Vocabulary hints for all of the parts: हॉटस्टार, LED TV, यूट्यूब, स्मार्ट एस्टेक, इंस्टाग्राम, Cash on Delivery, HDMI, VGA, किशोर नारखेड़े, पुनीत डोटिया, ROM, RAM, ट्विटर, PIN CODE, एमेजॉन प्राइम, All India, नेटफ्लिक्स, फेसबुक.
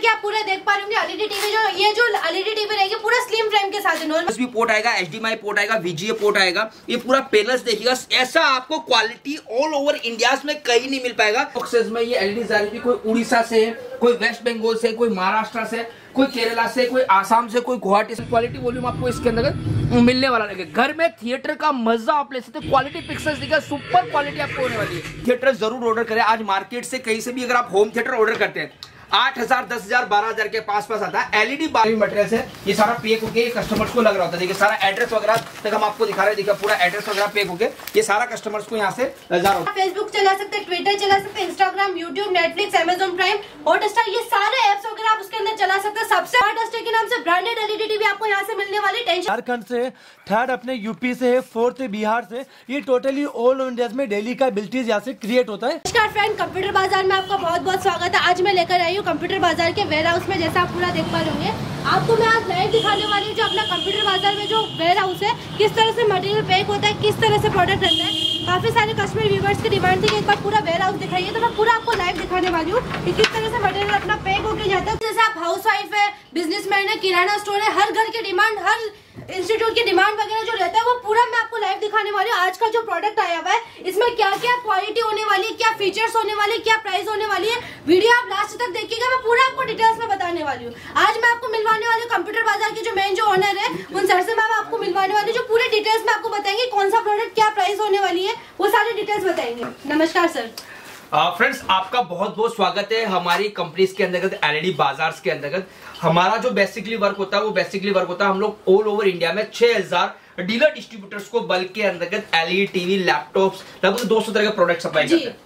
कि आप पूरा देख पा रहे होंगे एलईडी टीवी जो एलईडी टीवी रहेगी पूरा स्लिम फ्रेम के साथ है। पोर्ट आएगा, एचडीएमआई पोर्ट आएगा, वीजीए पोर्ट आएगा, ये पूरा पैनल्स देखिएगा। ऐसा आपको क्वालिटी ऑल ओवर इंडिया में कहीं नहीं मिल पाएगा। बॉक्सेस में ये एलईडी जा रही है, कोई उड़ीसा से, कोई वेस्ट बंगाल से, कोई महाराष्ट्र से, कोई केरला से, कोई आसाम से, कोई गुवाहाटी से। क्वालिटी वॉल्यूम आपको इसके अंदर मिलने वाला लगे। घर में थिएटर का मजा आप ले सकते हैं। क्वालिटी पिक्चर्स दिखा, सुपर क्वालिटी आपको होने वाली है। थिएटर जरूर ऑर्डर करें। आज मार्केट से कहीं से भी अगर आप होम थिएटर ऑर्डर करते हैं 8,000, 10,000, 12,000 के पास आता है। एलईडी बारहवीं मटेरियल है, ये सारा पैक होके कस्टमर्स को लग रहा होता है। देखिए सारा एड्रेस वगैरह तक हम आपको दिखा रहे हैं। देखिए पूरा एड्रेस वगैरह पैक होके ये सारा कस्टमर्स को यहाँ से लग रहा होता है। फेसबुक चला सकते हैं, ट्विटर चला सकते हैं, इंस्टाग्राम, यूट्यूब, नेटफ्लिक्स, एमेजॉन प्राइम, हॉटस्टार, ये सारे एप्स वगैरह आप उसके अंदर चला सकते हैं। सबसे हॉटस्टार के नाम से ब्रांडेड एलईडी टीवी आपको यहाँ से मिलने वाली। टेंशन झारखंड से, थर्ड अपने यूपी से है, फोर्थ बिहार से, ये टोटली ऑल इंडिया में डेली का बिल्टीज यहाँ से क्रिएट होता है। नमस्कार फ्रेंड, कंप्यूटर बाजार में आपका बहुत बहुत स्वागत है। आज मैं लेकर आई कंप्यूटर बाजार के वेयर हाउस में। जैसा आप पूरा देख पा रहे होंगे, आपको मैं आज लाइव दिखाने वाली हूँ जो अपना कंप्यूटर बाजार में जो वेयर हाउस है, किस तरह से मटेरियल पैक होता है, किस तरह से प्रोडक्ट रहता है। काफी सारे कस्टमर व्यूवर्स की डिमांड थी कि एक बार पूरा वेयर हाउस दिखाइए, तो मैं पूरा आपको लाइव दिखाने वाली हूँ कि किस तरह से मटेरियल अपना पैक होकर जाता है। जैसे आप हाउस वाइफ है, बिजनेसमैन है, किराना स्टोर है, हर घर की डिमांड, हर इंस्टीट्यूट की डिमांड वगैरह जो रहता है वो पूरा मैं आपको लाइव दिखाने वाली हूँ। आज का जो प्रोडक्ट आया हुआ है इसमें क्या क्या क्वालिटी होने वाली है, क्या फीचर्स होने वाले, क्या प्राइस होने वाली है, वीडियो आप लास्ट तक देखिएगा। मैं पूरा आपको डिटेल्स में बताने वाली हूँ। आज मैं आपको मिलवाने वाली हूँ कंप्यूटर बाजार के जो मेन जो ऑनर है उन सर से मैं आपको मिलवाने वाली हूँ, जो पूरे डिटेल्स में आपको बताएंगे कौन सा प्रोडक्ट क्या प्राइस होने वाली है, वो सारी डिटेल्स बताएंगे। नमस्कार सर। फ्रेंड्स आपका बहुत बहुत स्वागत है हमारी कंपनीज के अंतर्गत, एलईडी बाजार्स के अंतर्गत। हमारा जो बेसिकली वर्क होता है वो बेसिकली वर्क होता है, हम लोग ऑल ओवर इंडिया में 6,000 डीलर डिस्ट्रीब्यूटर्स को बल्क के अंतर्गत एलईडी टीवी, लैपटॉप्स, लगभग 200 तरह के प्रोडक्ट सप्लाई करते हैं।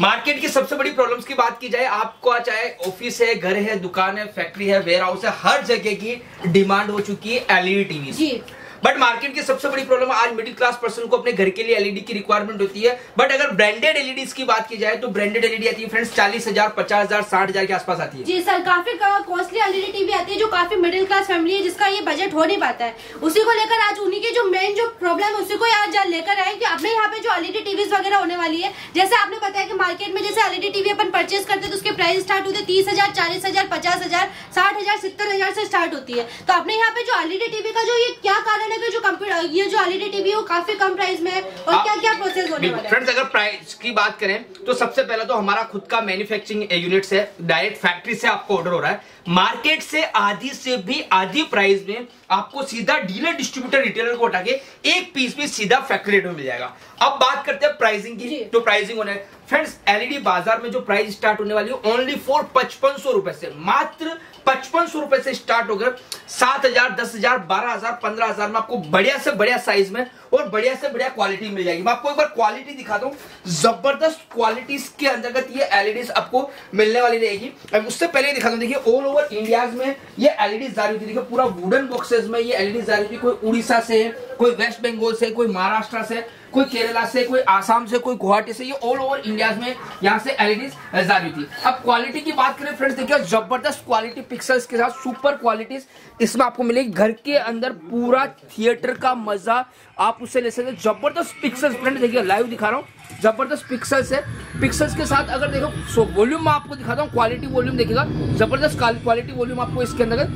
मार्केट की सबसे बड़ी प्रॉब्लम्स की बात की जाए, आपको चाहे ऑफिस है, घर है, दुकान है, फैक्ट्री है, वेयर हाउस है, हर जगह की डिमांड हो चुकी है एलईडी टीवी। बट मार्केट की सबसे बड़ी प्रॉब्लम आज मिडिल क्लास पर्सन को अपने घर के लिए एलईडी की रिक्वायरमेंट होती है। बट अगर ब्रांडेड एलईडी की बात की जाए तो ब्रांडेड एलईडी आती है फ्रेंड्स 40,000, 50,000, 60,000 के आसपास आती है। जी सर, काफी कॉस्टली एलईडी टीवी आती है जो काफी मिडिल क्लास फैमिली है जिसका ये बजट हो नहीं पाता है, उसी को लेकर आज उन्हीं की जो मेन जो प्रॉब्लम उसी को आज लेकर आए कि अपने यहाँ पे जो एलईडी टीवी वगैरह होने वाली है। जैसे आपने बताया कि मार्केट में जैसे एलईडी टीवी अपन परचेज करते हैं तो उसके प्राइस स्टार्ट होते 30,000, 40,000, 50,000, 60,000, 70,000 से स्टार्ट होती है। तो अपने यहाँ पे जो एलईडी टीवी का जो ये क्या कारण कि जो कंप्यूटर ये जो एलईडी टीवी वो काफी कम प्राइस में है और क्या क्या प्रोसेस होने वाला है। फ्रेंड्स अगर प्राइस की बात करें तो सबसे पहला तो हमारा खुद का मैन्युफैक्चरिंग यूनिट है, डायरेक्ट फैक्ट्री से आपको ऑर्डर हो रहा है। मार्केट से आधी से भी आधी प्राइस में आपको सीधा डीलर, डिस्ट्रीब्यूटर, रिटेलर को हटा के एक पीस भी सीधा फैक्ट्री रेट में मिल जाएगा। अब बात करते हैं प्राइसिंग की। तो प्राइसिंग होने फ्रेंड्स एलईडी बाजार में जो प्राइस स्टार्ट होने वाली है ओनली फॉर 5500 रुपए से, मात्र 5500 रुपए से स्टार्ट होकर 7,000, 10,000, 12,000, 15,000 में आपको बढ़िया से बढ़िया साइज में और बढ़िया से बढ़िया क्वालिटी मिल जाएगी। मैं आपको एक बार क्वालिटी दिखाता हूँ, जबरदस्त क्वालिटी के अंतर्गत ये एलईडी आपको मिलने वाली रहेगी। अब उससे पहले दिखाता हूँ, देखिए ऑल ओवर इंडिया में ये एलईडी जा रही थी। देखिए पूरा वुडन बॉक्सेस में ये एलईडी जा रही थी, कोई उड़ीसा से, कोई वेस्ट बंगाल से, कोई महाराष्ट्र से, कोई केरला से, कोई आसाम से, कोई गुवाहाटी से, ये ऑल ओवर इंडिया में यहाँ से एलईडीज जा रही थी। अब क्वालिटी की बात करें फ्रेंड्स, देखिए जबरदस्त क्वालिटी पिक्सल्स के साथ सुपर क्वालिटीज इसमें आपको मिलेगी। घर के अंदर पूरा थिएटर का मजा आप उससे ले सकते हैं। जबरदस्त पिक्सल्स फ्रेंड्स, देखिए लाइव दिखा रहा हूँ, जबरदस्त पिक्सल्स है। पिक्सल्स के साथ अगर देखो सो वॉल्यूम मैं आपको दिखाता हूँ, क्वालिटी वॉल्यूम देखिएगा, जबरदस्त क्वालिटी वॉल्यूम आपको इसके अंदर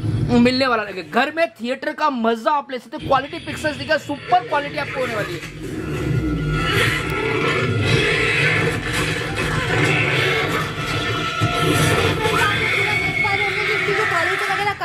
मिलने वाला लगेगा। घर में थिएटर का मजा आप ले सकते हैं। क्वालिटी पिक्सल्स देखिए, सुपर क्वालिटी आपको होने वाली है।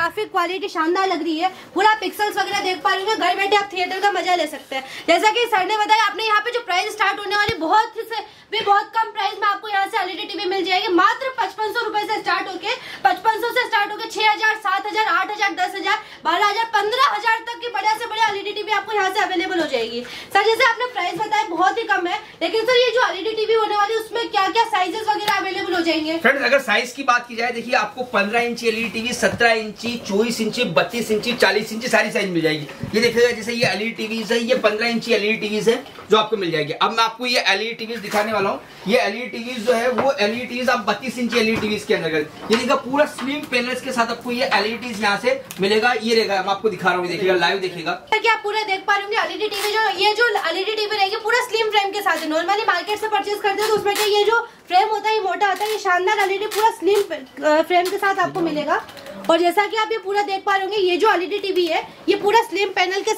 काफी क्वालिटी शानदार लग रही है, पूरा पिक्सल्स वगैरह देख पा रहे हो, घर बैठे आप थिएटर का मजा ले सकते हैं। जैसा कि सर ने बताया अपने यहाँ पे जो प्राइस स्टार्ट होने वाली बहुत से भी बहुत कम प्राइस में आपको यहाँ से एलईडी टीवी मिल जाएगी, मात्र 5500 रुपए से स्टार्ट होके 5500 से स्टार्ट होके 6,000, 7,000, 8,000, 10,000, 12,000, 15,000 तक की बढ़िया से बढ़िया एलईडी टीवी आपको यहाँ से अवेलेबल हो जाएगी। सर जैसे आपने प्राइस बताया बहुत ही कम है, लेकिन सर ये जो एलईडी टीवी होने वाली है उसमें क्या क्या साइजेस वगैरह अवेलेबल हो जाएंगे। फ्रेंड्स अगर साइज की बात की जाए, देखिए आपको 15 इंची एलईडी टीवी, 17 इंची, 24 इंची, 32 इंची, 40 इंची सारी साइज मिल जाएगी। ये देखिएगा जैसे ये एलईडी टीवीज है, ये 15 इंची एलईडी टीवीज है जो आपको मिल जाएगी। अब मैं आपको ये एलईडी टीवीज दिखाने वाला हूँ। ये एलईडी टीवीज जो है वो एलईडी टीवीज आप 32 इंची एलईडी टीवीज के अंदर ये देखिएगा पूरा स्लिम पैनल्स के साथ आपको ये एलईडी टीवीज यहाँ से मिलेगा। ये रहेगा मैं आपको दिखा रहा हूँ, देखिएगा लाइव देखिएगा कि आप पूरा देख पा रहे होंगे। एलईडी टीवी जो ये जो एलईडी टीवी रहेगी पूरा स्लिम फ्रेम के साथ है। नॉर्मली मार्केट से परचेज करते हैं तो उसमें क्या ये जो फ्रेम होता है ये मोटा होता है, ये शानदार एलईडी पूरा स्लिम फ्रेम के साथ आपको मिलेगा। और जैसा कि आप ये पूरा देख पा रहे होंगे, ये जो एलईडी टीवी है ये पूरा स्लिम पैनल के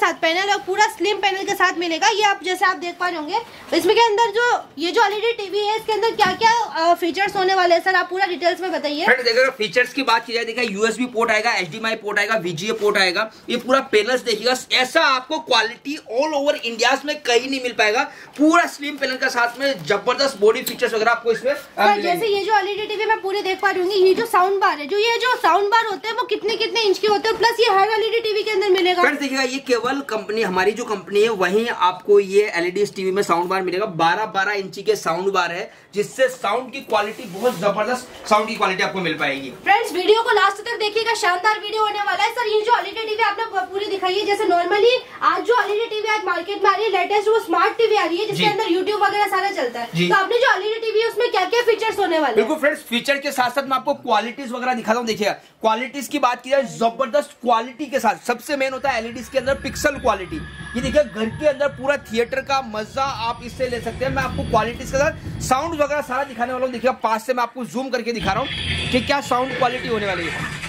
साथ मिलेगा। ये आप जैसे आप देख पा रहे होंगे इसमें के अंदर जो ये जो एलईडी टीवी है इसके अंदर क्या क्या फीचर्स होने वाले हैं सर, आप पूरा डिटेल्स में बताइए। फ्रेंड्स अगर फीचर्स की बात की जाए, देखिए यूएसबी पोर्ट आएगा, एचडीएमआई पोर्ट आएगा, वीजीए पोर्ट आएगा, ये पूरा पैनल देखिएगा। ऐसा आपको क्वालिटी ऑल ओवर इंडिया में कहीं नहीं मिल पाएगा, पूरा स्लिम पैनल के साथ में जबरदस्त बॉडी फीचर्स वगैरह आपको इसमें। जैसे ये जो एलईडी टीवी मैं पूरी देख पा रही हूँ, ये जो साउंड बार है, जो ये जो साउंड बार होते हैं वो कितने कितने इंच के होते हैं, प्लस ये हर एलईडी टीवी के अंदर मिलेगा। फ्रेंड्स देखिएगा ये केवल कंपनी, हमारी जो कंपनी है वहीं आपको ये एलईडी टीवी में साउंड बार मिलेगा। 12-12 इंची के साउंड बार है, जिससे साउंड की क्वालिटी बहुत जबरदस्त साउंड की क्वालिटी आपको मिल पाएगी। फ्रेंड्स वीडियो को लास्ट तक देखिएगा, शानदार वीडियो होने वाला है। सर ये जो एलईडी टीवी आपने पूरी दिखाई है, जैसे नॉर्मली आज जो एलईडी टीवी आज मार्केट में आ रही है लेटेस्ट वो स्मार्ट टीवी आ रही है जिसके अंदर यूट्यूब वगैरह सारा चलता है, तो आपने जो एलईडी टीवी है उसमें क्या क्या फीचर्स होने वाले हैं? बिल्कुल फ्रेंड्स, फीचर के साथ साथ मैं आपको क्वालिटीज वगैरह दिखाता हूँ। देखिएगा क्वालिटीज की बात की जाए, जबरदस्त क्वालिटी के साथ सबसे मेन होता है एलईडीज के अंदर पिक्सल क्वालिटी। ये देखिए घर के अंदर पूरा थिएटर का मजा आप इससे ले सकते हैं। मैं आपको क्वालिटीज के साथ साउंड वगैरह सारा दिखाने वाला हूँ। देखिए पास से मैं आपको जूम करके दिखा रहा हूँ कि क्या साउंड क्वालिटी होने वाली है।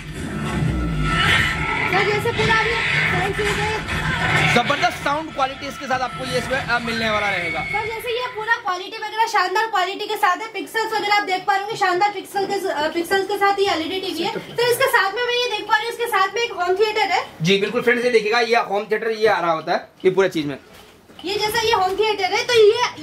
जबरदस्त साउंड क्वालिटी इसके साथ आपको ये इसमें मिलने वाला रहेगा। सर जैसे ये पूरा क्वालिटी वगैरह शानदार क्वालिटी के साथ है, पिक्सल्स वगैरह आप देख पा रहे होंगे, शानदार पिक्सल्स के साथ ये एलईडी टीवी है। तो इसके साथ में मैं ये देख पा रही हूँ, इसके साथ में एक होम थिएटर है। जी बिल्कुल फ्रेंड्स, ये देखिएगा ये होम थिएटर ये आ रहा होता है, ये पूरा चीज में ये जैसा ये होम थिएटर है, तो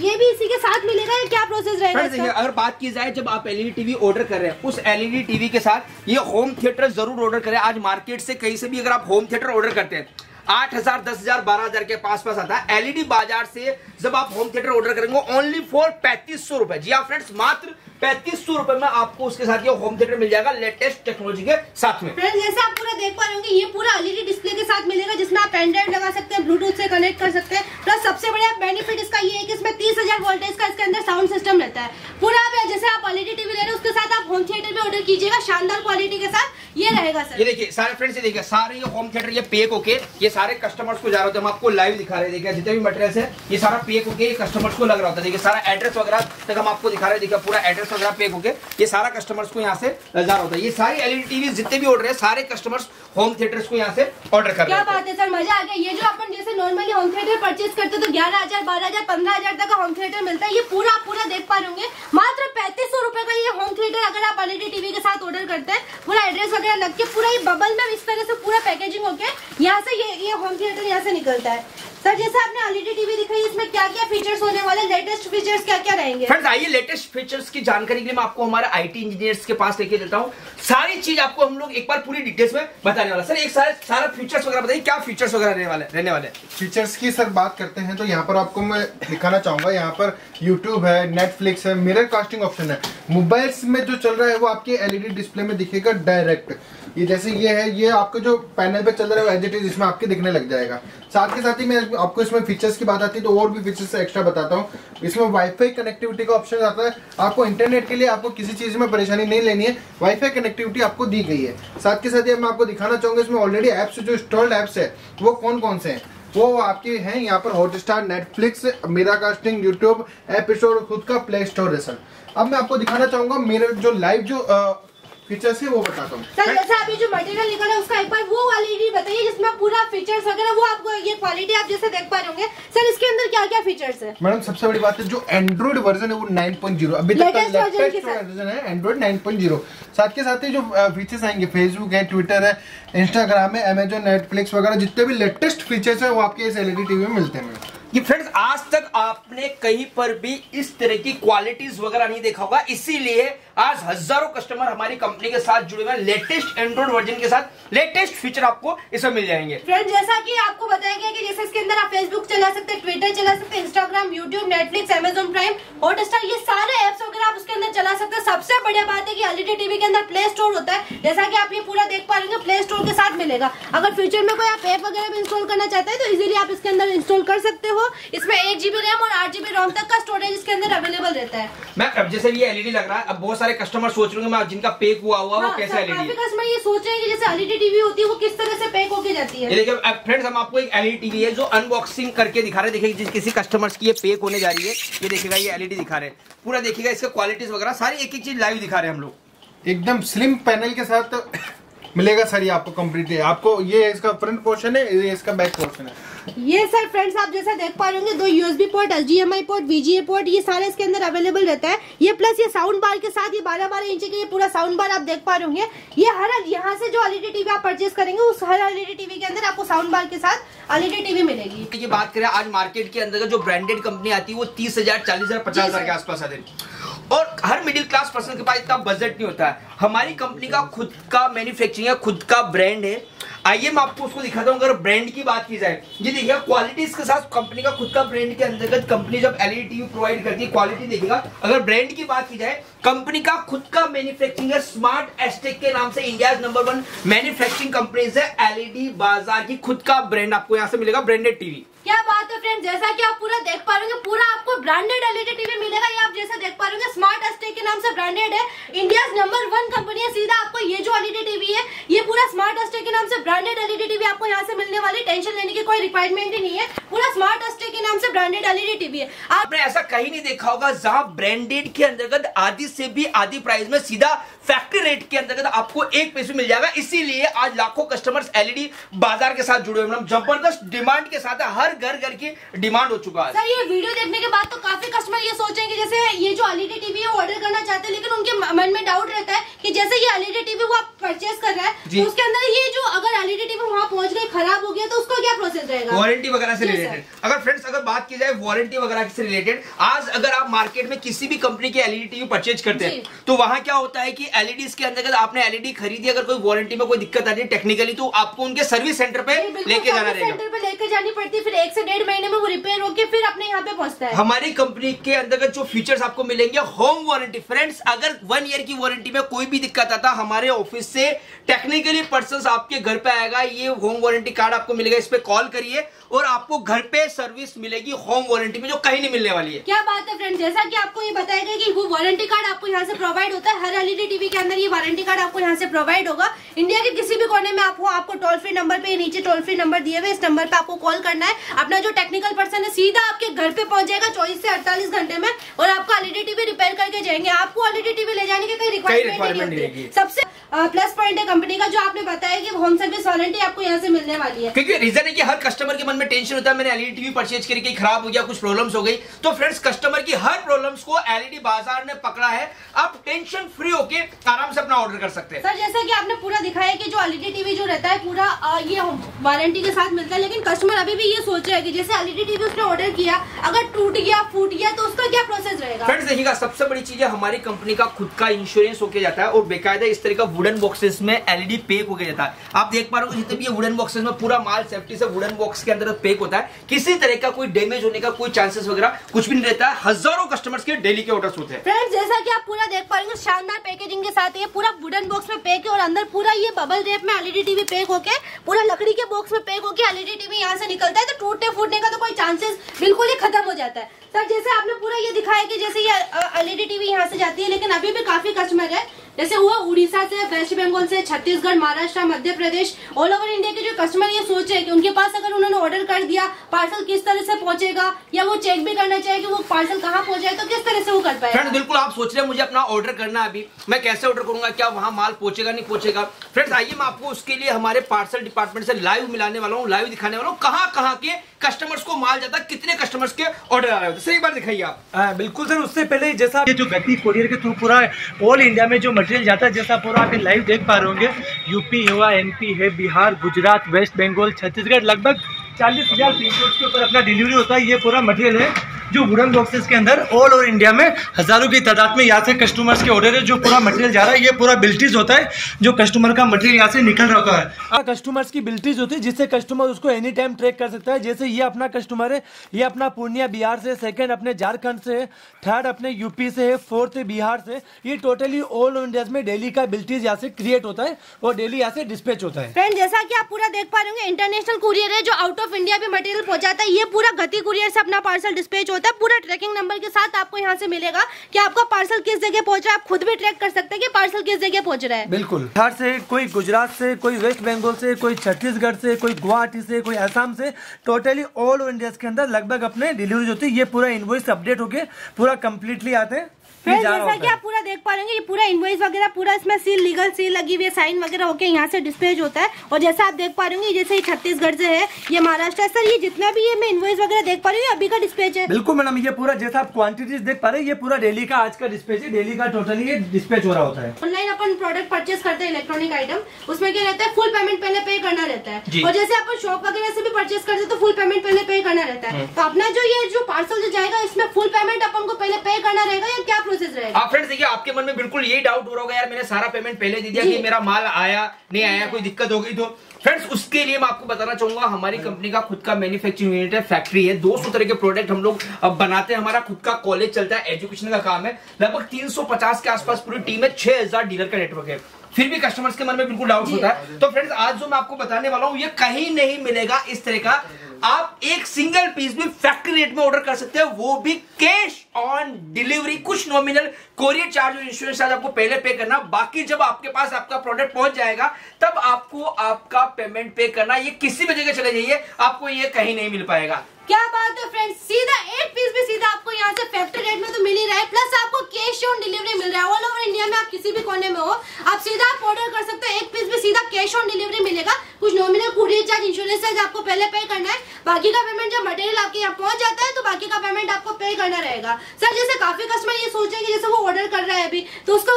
ये भी इसी के साथ मिलेगा। ये क्या प्रोसेस रहेगा? देखिए अगर बात की जाए जब आप एलईडी टीवी ऑर्डर कर रहे हैं, उस एलईडी टीवी के साथ ये होम थिएटर जरूर ऑर्डर करें। आज मार्केट से कहीं से भी अगर आप होम थिएटर ऑर्डर करते हैं 8,000, 10,000, 12,000 के पास आता है। एलईडी बाजार से जब आप होम थिएटर ऑर्डर करेंगे ओनली फॉर 3500 रुपए। जी हाँ फ्रेंड्स, मात्र 3500 रुपए में आपको उसके साथ ये होम थिएटर मिल जाएगा लेटेस्ट टेक्नोलॉजी के साथ में। फ्रेंड्स जैसे आप पूरा देख पा रहे होंगे, ये पूरा एलईडी डिस्प्ले के साथ मिलेगा जिसमें आप पेन ड्राइव लगा सकते हैं, ब्लूटूथ से कनेक्ट कर सकते हैं। प्लस सबसे बड़ा बेनिफिट इसका ये है कि इसमें 30,000 वोल्टेज का इसके अंदर साउंड सिस्टम रहता है पूरा। जैसे आप एलईडी टीवी ले रहे हैं उसके साथ आप होम थिएटर में ऑर्डर कीजिएगा, शानदार क्वालिटी के साथ ये रहेगा। सर ये देखिए सारे फ्रेंड्स, ये देखिए सारे ये होम थिएटर ये पैक होके ये सारे कस्टमर्स को जा रहे होते हैं। हम आपको लाइव दिखा रहे हैं, देखिए जितने भी मटेरियल्स है ये सारा पैक होके कस्टमर्स को लग रहा होता है। देखिए सारा एड्रेस वगैरह तक हम आपको दिखा रहे हैं, देखिए पूरा एड्रेस वगैरह पैक होके ये सारा कस्टमर्स को यहाँ से जा रहा होता है। ये सारी एलईडी टीवी जितने भी ऑर्डर है सारे कस्टमर्स होम थिएटर्स को यहाँ से ऑर्डर कर रहे हैं। क्या बात है सर, मजा आ गया। ये जो अपन जैसे नॉर्मली होम थिएटर परचेज करते हैं तो 11,000, 12,000, 15,000 तक का होम थिएटर मिलता है, ये पूरा देख पा रहे होंगे मात्र 3500 रुपए का ये होम थिएटर अगर आप एलईडी टीवी के साथ ऑर्डर करते हैं पूरा एड्रेस वगैरह लग के पूरा ये बबल में इस तरह से पूरा पैकेजिंग होके यहाँ से ये होम थिएटर यहाँ से निकलता है। सर जैसे आपने एलईडी टीवी दिखाई, इसमें क्या क्या फीचर्स होने वाले, लेटेस्ट फीचर्स क्या क्या रहेंगे? फ्रेंड्स आइए लेटेस्ट फीचर्स की जानकारी के लिए मैं आपको हमारे आईटी इंजीनियर्स के पास लेके चलता हूँ। सारी चीज आपको हम लोग एक बार पूरी डिटेल्स में बताने वाला। सर एक सारा फीचर्स वगैरह बताइए, क्या फीचर्स वगैरह रहने वाले फीचर्स की सर बात करते हैं तो यहाँ पर आपको मैं दिखाना चाहूंगा। यहाँ पर यूट्यूब है, नेटफ्लिक्स है, मिरर कास्टिंग ऑप्शन है। मोबाइल्स में जो चल रहा है वो आपके एलईडी डिस्प्ले में दिखेगा डायरेक्ट। ये जैसे ये है, ये आपको जो पैनल पे चल रहा है वो एज इट इज इसमें आपके दिखने लग जाएगा। साथ के साथ ही मैं आपको इसमें फीचर्स की बात आती है तो और भी फीचर्स एक्स्ट्रा बताता हूँ। इसमें वाईफाई कनेक्टिविटी का ऑप्शन आता है, आपको इंटरनेट के लिए आपको किसी चीज में परेशानी नहीं लेनी है, वाईफाई कनेक्टिविटी आपको दी गई है। साथ के साथ ही मैं आपको दिखाना चाहूंगा इसमें ऑलरेडी एप्स जो इंस्टॉल्ड एप्स है वो कौन कौन से हैं। वो आपके हैं यहाँ पर हॉटस्टार, नेटफ्लिक्स, mirror casting, यूट्यूब, app store, खुद का प्ले स्टोर है सर। अब मैं आपको दिखाना चाहूंगा मेरे जो लाइव जो फीचर्स है वो बताता हूँ। सर जैसे अभी जो मटेरियल निकाला उसका एक बार वो एलईडी बताइए जिसमें पूरा फीचर्स वगैरह वो आपको ये क्वालिटी आप जैसे देख पा रहे होंगे। सर इसके अंदर क्या क्या फीचर्स है? मैडम सबसे बड़ी बात है जो एंड्रॉइड वर्जन है वो 9.0 अभी तक का लेटेस्ट वर्जन है, एंड्रॉइड 9.0। साथ के साथ ही जो फीचर्स आएंगे फेसबुक है, ट्विटर है, इंस्टाग्राम है, अमेजोन, नेटफ्लिक्स वगैरह जितने भी लेटेस्ट फीचर्स है वो आपके इस एलईडी टीवी में मिलते हैं। कि फ्रेंड्स आज तक आपने कहीं पर भी इस तरह की क्वालिटीज वगैरह नहीं देखा होगा, इसीलिए आज हजारों कस्टमर हमारी कंपनी के साथ जुड़े हुए हैं। लेटेस्ट एंड्रॉइड वर्जन के साथ लेटेस्ट फीचर आपको इसमें मिल जाएंगे। फ्रेंड्स जैसा कि आपको बताएंगे कि जैसे इसके अंदर आप फेसबुक चला सकते हैं, ट्विटर चला सकते हैं, इंस्टाग्राम, यूट्यूब, नेटफ्लिक्स, Amazon Prime, हॉटस्टार, ये सारे एप्स वगैरह आप उसके अंदर चला सकते हैं। सबसे बढ़िया बात है कि एलईडी टीवी के अंदर प्ले स्टोर होता है, जैसा कि आप ये पूरा देख पा रहे हैं प्ले स्टोर के साथ मिलेगा। अगर फ्यूचर में कोई आप ऐप वगैरह भी इंस्टॉल करना चाहते हैं तो इजिली आप इसके अंदर इंस्टॉल कर सकते हो। इसमें 1 GB RAM और 8 GB ROM तक का स्टोरेज इसके अंदर अवेलेबल रहता है। मैं अब जैसे ये एलईडी लग रहा है, अब बहुत सारे सारे कस्टमर सोच रहे होंगे जिनका पैक हुआ हुआ वो कैसे एलईडी है। कस्टमर ये सोच रहे हैं कि जैसे एलईडी टीवी होती है वो किस तरह से पैक होके जाती है। देखिए फ्रेंड्स, हम आपको एक एलईडी टीवी है जो अनबॉक्सिंग करके दिखा रहे हैं। देखिए जिस किसी कस्टमर्स की ये पैक होने जा रही है, ये देखिएगा, ये एलईडी दिखा रहे हैं पूरा, देखिएगा इसका क्वालिटीज वगैरह सारी एक एक चीज लाइव दिखा रहे हैं हम लोग। एकदम स्लिम पैनल के साथ मिलेगा सर, ये आपको कम्प्लीटली। आपको ये इसका फ्रंट पोर्शन है, ये इसका बैक पोर्शन है। ये सर फ्रेंड्स आप जैसा देख पा रहे होंगे, दो USB port, HDMI port, VGA port, ये सारे इसके अंदर अवेलेबल रहता है। ये प्लस ये साउंड बार के साथ ये 12-12 इंच के ये पूरा साउंड बार आप देख पा रहे होंगे। ये हर यहाँ से जो एलईडी टीवी आप परचेस करेंगे उस हर एलईडी टीवी के अंदर आपको साउंड बार के साथ एलईडी टीवी मिलेगी। ये बात करें आज मार्केट के अंदर जो ब्रांडेड कंपनी आती है वो 30,000, 40,000, 50,000 के आसपास आती है, और हर मिडिल क्लास पर्सन के पास इतना बजट नहीं होता है। हमारी कंपनी का खुद का मैन्युफैक्चरिंग है, खुद का ब्रांड है। आइए मैं आपको उसको दिखाता हूँ। अगर ब्रांड की बात की जाए, ये देखिए क्वालिटीज के साथ कंपनी का खुद का ब्रांड के अंतर्गत कंपनी जब एलईडी टीवी प्रोवाइड करती है क्वालिटी देखिएगा। अगर ब्रांड की बात की जाए, कंपनी का खुद का मैन्युफैक्चरिंग है। स्मार्ट एस्टेक के नाम से इंडिया #1 मैन्युफैक्चरिंग कंपनीज है एलईडी बाजार की। खुद का ब्रांड आपको यहाँ से मिलेगा, ब्रांडेड टीवी। क्या बात है फ्रेंड, जैसा कि आप पूरा देख पा रहे हो, पूरा आपको ब्रांडेड एलईडी टीवी मिलेगा। ये आप जैसा देख पा रहे हो, स्मार्ट एस्टेक के नाम से ब्रांडेड है, इंडिया #1 कंपनी है। सीधा आपको ये जो एलईडी टीवी है ये पूरा स्मार्ट एस्टेक के नाम से ब्रांडेड एलईडी टीवी आपको यहाँ से मिलने वाली। टेंशन लेने की कोई रिक्वायरमेंट ही नहीं है, पूरा स्मार्ट एस्टेक के नाम से ब्रांडेड एलईडी टीवी है। आपने ऐसा कहीं नहीं देखा होगा जहाँ ब्रांडेड के अंतर्गत आधी से भी आधी प्राइस में सीधा फैक्ट्री रेट के अंतर्गत आपको एक पैसे मिल जाएगा। इसीलिए आज लाखों कस्टमर्स एलईडी बाजार के साथ जुड़े हुए हैं। जबरदस्त डिमांड के साथ हर घर घर की डिमांड हो चुका है। सर ये वीडियो देखने के बाद तो काफी कस्टमर ये सोचेंगे जैसे ये जो एलईडी टीवी है ऑर्डर करना चाहते हैं, लेकिन उनके मन में डाउट रहता है कि जैसे ये एलईडी टीवी वो आप परचेस कर रहा है तो उसके अंदर ये जो अगर एलईडी टीवी वहाँ पहुँच गई, खराब हो गया तो उसका क्या प्रोसेस रहेगा? वारंटी वगैरह से रिलेटेड अगर फ्रेंड्स अगर बात की जाए वारंटी वगैरह से रिलेटेड, आज अगर आप मार्केट में किसी भी कंपनी की एलईडी टीवी परचेज करते हैं तो वहाँ क्या होता है कि एलईडी के अंतर्गत आपने एलईडी खरीदी, अगर कोई वारंटी में कोई दिक्कत आती है टेक्निकली तो आपको उनके सर्विस सेंटर पे लेके जाना रहेगा। फिर 1 से 1.5 महीने में वो रिपेयर होके फिर अपने यहाँ पे पहुँचता है। हमारी कंपनी के अंतर्गत जो फीचर्स आपको मिलेंगे, होम वारंटी। फ्रेंड्स अगर 1 ईयर की वारंटी में कोई भी दिक्कत आता हमारे ऑफिस से टेक्निकली पर्सन आपके घर पे आएगा, ये होम वारंटी कार्ड आपको मिलेगा, इस पे कॉल करिए और आपको घर पे सर्विस मिलेगी होम वारंटी में, जो कहीं नहीं मिलने वाली है। क्या बात है फ्रेंड, जैसा कि आपको ये बताया गया कि वो वारंटी कार्ड आपको यहाँ से प्रोवाइड होता है। हर एलईडी टीवी के अंदर ये वारंटी कार्ड आपको यहाँ से प्रोवाइड होगा। इंडिया के किसी भी कोने में आपको आपको टोल फ्री नंबर पे, नीचे टोल फ्री नंबर दिए हुए, इस नंबर पे आपको कॉल करना है। अपना जो टेक्निकल पर्सन है सीधा आपके घर पे पहुंच जाएगा 24 से 48 घंटे में और आपको एलईडी टीवी रिपेयर करके जाएंगे। आपको एलईडी टीवी ले जाने के कोई रिक्वायरमेंट नहीं होगी। सबसे प्लस पॉइंट है कंपनी का जो आपने बताया कि होम सर्विस वारंटी आपको यहाँ से मिलने वाली है। क्योंकि रीजन है कि हर कस्टमर के मन में टेंशन होता है, मैंने एलईडी टीवी परचेज करके खराब हो गया, कुछ प्रॉब्लम्स हो गई। तो फ्रेंड्स कस्टमर की हर प्रॉब्लम्स को एलईडी बाजार ने पकड़ा है। आप टेंशन फ्री होके आराम से अपना ऑर्डर कर सकते हैं। सर जैसा कि आपने पूरा दिखाया कि जो एलईडी टीवी जो रहता है पूरा ये वारंटी के साथ मिलता है, लेकिन कस्टमर अभी भी ये सोच रहा है कि जैसे एलईडी टीवी उसने ऑर्डर किया, अगर टूट गया फूट गया तो उसका क्या प्रोसेस रहेगा? फ्रेंड्स देखिएगा, सबसे बड़ी चीज है हमारी कंपनी का खुद का इंश्योरेंस होके जाता है और बेकायदा इस तरह का वुडन बॉक्सेस में एलईडी पैक होके जाता है। आप देख पा रहे हो जितने भी वुडन बॉक्सेस में पूरा माल सेफ्टी से वुडन बॉक्स के अंदर पैक होता है। किसी तरह का कोई डैमेज होने का कोई चांसेस वगैरह कुछ भी नहीं रहता है। हजारों कस्टमर्स के डेली के ऑर्डर्स होते हैं। फ्रेंड्स जैसा कि आप पूरा देख पा रहे हो, शानदार पैकेजिंग के साथ ये पूरा वुडन बॉक्स में पैक है और अंदर पूरा ये बबल रैप में एलईडी टीवी पैक होके, पूरा लकड़ी के बॉक्स में पैक होके एलईडी टीवी यहाँ से निकलता है। तो टूटने फूटने का तो कोई चांसेस बिल्कुल ही खत्म हो जाता है। सर जैसे आपने पूरा ये दिखाया कि जैसे ये एलईडी टीवी यहाँ से जाती है, लेकिन अभी भी काफी कस्टमर है जैसे हुआ उड़ीसा से, वेस्ट बंगाल से, Chhattisgarh, Maharashtra, Madhya Pradesh, all over India के जो कस्टमर ये सोच रहे हैं कि उनके पास अगर उन्होंने ऑर्डर कर दिया पार्सल किस तरह से पहुंचेगा, या वो चेक भी करना चाहिए कि वो पार्सल कहाँ पहुंचाए तो किस तरह से वो कर पाए। फ्रेंड्स बिल्कुल आप सोच रहे हैं मुझे अपना ऑर्डर करना है, अभी मैं कैसे ऑर्डर करूंगा, क्या वहाँ माल पहुंचेगा नहीं पहुंचेगा? फ्रेंड्स आइए मैं आपको उसके लिए हमारे पार्सल डिपार्टमेंट से लाइव मिलाने वाला हूँ, लाइव दिखाने वाला हूँ कहाँ कहाँ के कस्टमर्स को माल जाता, कितने कस्टमर्स के ऑर्डर आ रहे होते। सर एक बार दिखाइए आप। बिल्कुल सर, उससे पहले जैसा जो गति कोरियर के थ्रू पूरा ऑल इंडिया में जो मटेरियल जाता है, जैसा पूरा आप लाइव देख पा रहे होंगे, यूपी हुआ, एमपी है, बिहार, गुजरात, वेस्ट बंगाल, छत्तीसगढ़, लगभग 40,000 पिनकोड के ऊपर अपना डिलीवरी होता है। ये पूरा मटेरियल है जो वुडन बॉक्सेस के अंदर ऑल ओवर इंडिया में हज़ारों की तादाद में यहाँ से कस्टमर्स के ऑर्डर है। जो पूरा मटेरियल जा रहा है ये पूरा बिल्टीज होता है, जो कस्टमर का मटेरियल यहाँ से निकल रहा है। कस्टमर्स की बिल्टीज होती है जिससे कस्टमर उसको एनी टाइम ट्रैक कर सकता है। जैसे ये अपना कस्टमर है, ये अपना पूर्णिया बिहार से, सेकेंड अपने झारखंड से है, थर्ड अपने यूपी से है, फोर्थ बिहार से। ये टोटली ऑल ओवर इंडिया में डेली का बिल्टीज यहाँ से क्रिएट होता है और डेली यहाँ से डिस्पैच होता है। फ्रेंड जैसा की आप पूरा देख पा रहे होंगे, इंटरनेशनल कुरियर है जो आउट ऑफ इंडिया भी मटेरियल पहुंचाता है। ये पूरा गति कुरियर से अपना पार्सल डिस्पैच होता है, पूरा ट्रैकिंग नंबर के साथ आपको यहाँ से मिलेगा कि आपका पार्सल किस जगह पहुंचा। आप खुद भी ट्रैक कर सकते हैं कि पार्सल किस जगह पहुंच रहा है। बिल्कुल, बिहार से, कोई गुजरात से, कोई वेस्ट बंगाल से, कोई छत्तीसगढ़ से, कोई गुवाहाटी से, कोई असम से, टोटली ऑल इंडिया के अंदर लगभग अपने डिलीवरी होती है। ये पूरा इनवॉइस अपडेट होके पूरा कम्प्लीटली आते हैं। फ्रेंड्स जैसा कि आप पूरा देख पा रहे हैं, ये पूरा इनवॉइस वगैरह पूरा इसमें सील, लीगल सील लगी हुई है, साइन वगैरह होके यहाँ से डिस्प्लेज होता है। और जैसा आप देख पा रहे होंगे, जैसे ये छत्तीसगढ़ से है, ये महाराष्ट्र है। सर ये जितना भी ये मैं इनवॉइस वगैरह देख पा रही हूँ, अभी का डिस्प्लेज है। बिल्कुल मैडम, ये पूरा जैसा आप क्वांटिटीज देख पा रहे हैं, ये पूरा डेली का आज का डिस्प्लेज है। डेली का टोटली ये डिस्प्लेज हो रहा होता है। ऑनलाइन अपन प्रोडक्ट परचेस करते हैं इलेक्ट्रॉनिक आइटम, उसमें क्या रहता है, फुल पेमेंट पहले पे करना रहता है। और जैसे आप शॉप वगैरह से भी परचेस करते हैं तो फुल पेमेंट पहले पे करना रहता है। तो अपना जो ये जो पार्सल जो जाएगा, इसमें फुल पेमेंट अपन को पहले पे करना रहेगा या क्या? फ्रेंड्स देखिए, आपके मन में बिल्कुल यही डाउट हो रहा होगा, यार मैंने सारा पेमेंट पहले दे दिया कि मेरा माल आया नहीं आया, कोई दिक्कत हो गई तो। फ्रेंड्स उसके लिए मैं आपको बताना चाहूंगा, हमारी कंपनी का खुद का मैन्युफैक्चरिंग यूनिट है, फैक्ट्री है, 200 तरह के प्रोडक्ट हम लोग बनाते हैं। हमारा खुद का कॉलेज चलता है, एजुकेशन का काम है। लगभग 350 के आसपास पूरी टीम है, 6000 डीलर का नेटवर्क है। फिर भी कस्टमर्स के मन में बिल्कुल डाउट होता है। तो फ्रेंड्स आज जो मैं आपको बताने वाला हूँ, ये कहीं नहीं मिलेगा इस तरह का। आप एक सिंगल पीस भी फैक्ट्री रेट में ऑर्डर कर सकते हैं, वो भी कैश ऑन डिलीवरी। कुछ नॉमिनल कोरियर चार्ज और इंश्योरेंस चार्ज आपको पहले पे करना, बाकी जब आपके पास आपका प्रोडक्ट पहुंच जाएगा तब आपको आपका पेमेंट पे करना। ये किसी भी जगह चले जाइए, आपको ये कहीं नहीं मिल पाएगा। क्या बात है फ्रेंड्स, सीधा एक पीस भी सीधा आपको यहाँ से फैक्ट्री रेट में तो मिल ही रहा है, प्लस आपको कैश ऑन डिलीवरी मिल रहा है। ऑल ओवर इंडिया में आप किसी भी कोने में हो, आप सीधा ऑर्डर कर सकते हैं, एक पीस भी सीधा कैश ऑन डिलीवरी मिलेगा। कुछ nominal courier charge, insurance charge आपको पहले पे करना है, बाकी का पेमेंट जब मटेरियल आपके यहाँ पहुंच जाता है तो बाकी का पेमेंट आपको पे करना रहेगा। सर जैसे काफी कस्टमर ये सोच रहे हैं कि जैसे वो ऑर्डर कर रहा है अभी, तो उसका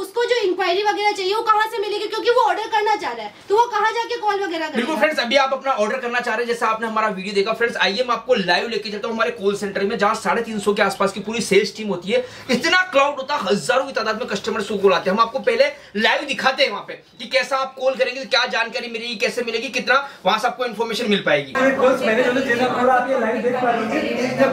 उसको जो इंक्वायरी वगैरह चाहिए वो कहाँ से मिलेगी, क्योंकि वो ऑर्डर करना चाह रहा है तो वो कहाँ जाके कॉल वगैरह करेगा? बिल्कुल फ्रेंड्स, अभी आप अपना ऑर्डर करना चाह रहे हैं, जैसे आपने हमारा वीडियो देखा। फ्रेंड्स आइए मैं आपको लाइव लेके चलता हूँ हमारे कॉल सेंटर में, जहाँ 350 के आसपास की पूरी सेल्स टीम होती है। इतना क्लाउड होता है, हजारों की तादाद में कस्टमर्स को कॉल आते हैं। हम आपको पहले लाइव दिखाते हैं वहाँ पे कि कैसा आप कॉल करेंगे, क्या जानकारी मिलेगी, कैसे मिलेगी, कितना वहाँ से आपको इन्फॉर्मेशन मिल पाएगी। जब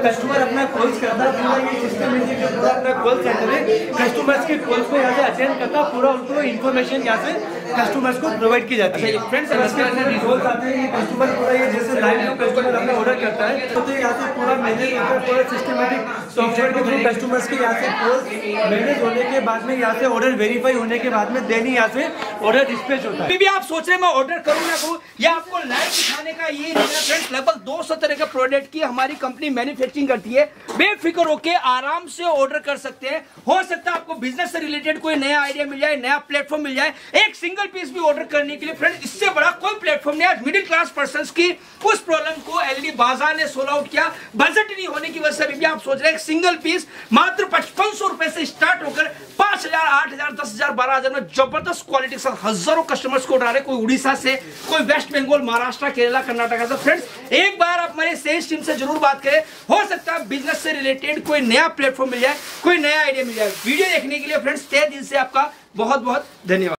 कस्टमर अपना कॉल्स करता है, पूरा ये सिस्टम है कि पूरा अपना कॉल सेंटर है, कस्टमर्स के कॉल्स को यहाँ से अटेंड करता है, पूरा उनको इन्फॉर्मेशन यहाँ से कस्टमर्स को प्रोवाइड की जाती है। फ्रेंड्स कॉल्स आते हैं, कस्टमर पूरा ये जैसे लाइव कस्टमर अपना ऑर्डर करता है तो यहाँ से पूरा मैनेज होता है, पूरा सिस्टमेटिक सॉफ्टवेयर के थ्रू कस्टमर्स के यहाँ से कॉल्स मैनेज होने के बाद में यहाँ से ऑर्डर वेरीफाई होने के बाद में देन यहाँ से ऑर्डर डिस्पैच होता है। अभी भी आप सोच रहे हैं मैं ऑर्डर करूँ ना करूँ, या आपको लाइव दिखाने का ये फ्रेंड्स। लगभग 200 तरह के प्रोडक्ट की हमारी कंपनी मैन्युफैक्चरिंग करती है, बेफिक्र होके आराम से ऑर्डर कर सकते हैं। हो सकता है आपको बिजनेस से रिलेटेड कोई नया आइडिया मिल जाए, नया प्लेटफॉर्म मिल जाए। एक सिंगल पीस भी ऑर्डर करने के लिए फ्रेंड्स इससे बड़ा कोई प्लेटफॉर्म नहीं है। मिडिल क्लास पर्सन की उस प्रॉब्लम को एलईडी बाजार ने सोल्व आउट किया। बजट नहीं होने की वजह से अभी आप सोच रहे हैं सिंगल पीस मात्र 5500 रुपए से स्टार्ट होकर 5000, 8000, 10000, 12000 में जबरदस्त क्वालिटी के साथ हजारों कस्टमर्स को उठा रहे। कोई उड़ीसा से, कोई वेस्ट बंगाल, महाराष्ट्र, केरला, कर्नाटक से। फ्रेंड्स एक बार आप हमारे सेल्स टीम से जरूर बात करें, हो सकता है बिजनेस से रिलेटेड कोई नया प्लेटफॉर्म मिल जाए, कोई नया आइडिया मिल जाए। वीडियो देखने के लिए फ्रेंड्स तहे दिल से आपका बहुत बहुत धन्यवाद।